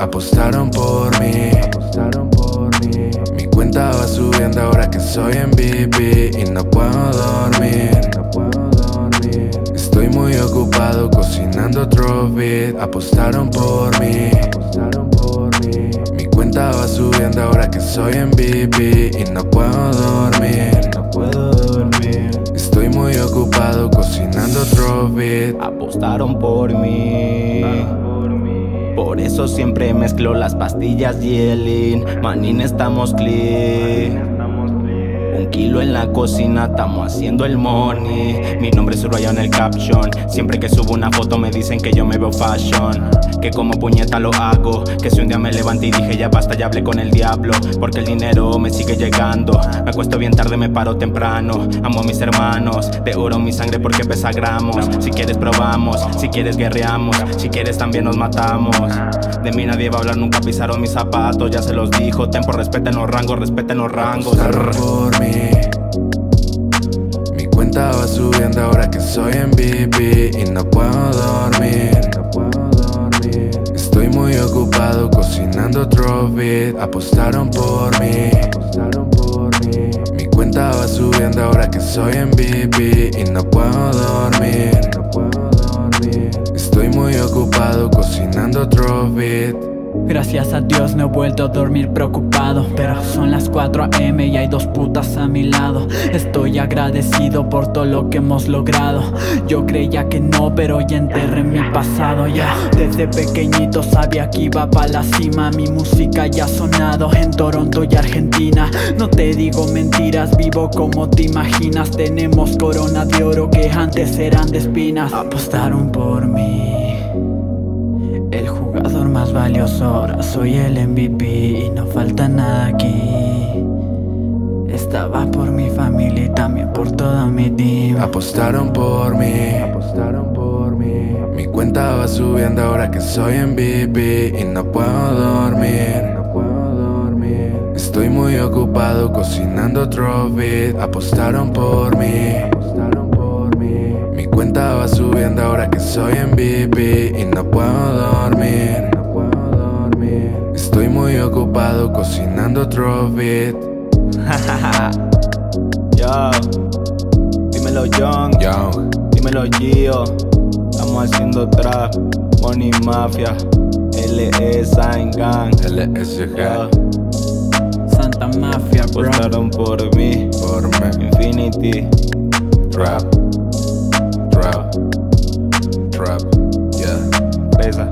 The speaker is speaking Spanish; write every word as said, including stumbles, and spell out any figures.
Apostaron por mí, mi cuenta va subiendo ahora que soy M V P y no puedo dormir. Estoy muy ocupado cocinando otro beat. Apostaron por mí, mi cuenta va subiendo ahora que soy M V P y no puedo dormir. Estoy muy ocupado cocinando otro beat. Apostaron por mí, por eso siempre mezclo las pastillas y el lean. Manín, estamos clean. Un kilo en la cocina, estamos haciendo el money. Mi nombre es subrayado en el caption. Siempre que subo una foto me dicen que yo me veo fashion, que como puñeta lo hago, que si un día me levanté y dije ya basta, ya hablé con el diablo, porque el dinero me sigue llegando. Me acuesto bien tarde, me paro temprano. Amo a mis hermanos, de oro mi sangre porque pesa gramos. Si quieres probamos, si quieres guerreamos, si quieres también nos matamos. De mí nadie va a hablar, nunca pisaron mis zapatos. Ya se los dijo, tempo, respeten los rangos, respeten los rangos. Apostaron por mí, mi cuenta va subiendo ahora que soy M V P y no puedo dormir. Estoy muy ocupado cocinando otro beat. Apostaron por mí, mi cuenta va subiendo ahora que soy M V P y no puedo dormir. Estoy muy ocupado cocinando otro beat. Gracias a Dios no he vuelto a dormir preocupado, pero son las cuatro a m y hay dos putas a mi lado. Estoy agradecido por todo lo que hemos logrado. Yo creía que no, pero ya enterré mi pasado. Ya desde pequeñito sabía que iba pa' la cima. Mi música ya ha sonado en Toronto y Argentina. No te digo mentiras, vivo como te imaginas. Tenemos coronas de oro que antes eran de espinas. Apostaron por mí, el jugador más valioso, ahora soy el M V P y no falta nada aquí. Estaba por mi familia y también por toda mi team. Apostaron por mí, apostaron por mí. Mi cuenta va subiendo ahora que soy M V P y no puedo dormir. No puedo dormir. Estoy muy ocupado cocinando otro beat. Apostaron por mí, apostaron por mí. Mi cuenta va subiendo ahora que soy M V P y no puedo dormir. No puedo dormir. Estoy muy ocupado cocinando otro beat. Yo, dímelo John, Yo. dímelo Gio. Estamos haciendo trap, money mafia, L S Sign Gang, L S G, Yo. Santa Mafia, bro. Apostaron por mí, por mí. Infinity Trap, Trap, Trap, yeah. Presa.